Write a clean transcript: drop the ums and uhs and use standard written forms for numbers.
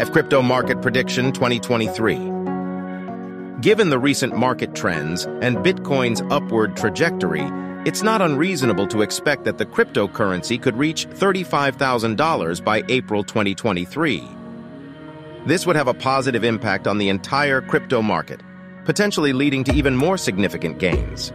of Crypto Market Prediction 2023. Given the recent market trends and Bitcoin's upward trajectory, it's not unreasonable to expect that the cryptocurrency could reach $35,000 by April 2023. This would have a positive impact on the entire crypto market, potentially leading to even more significant gains.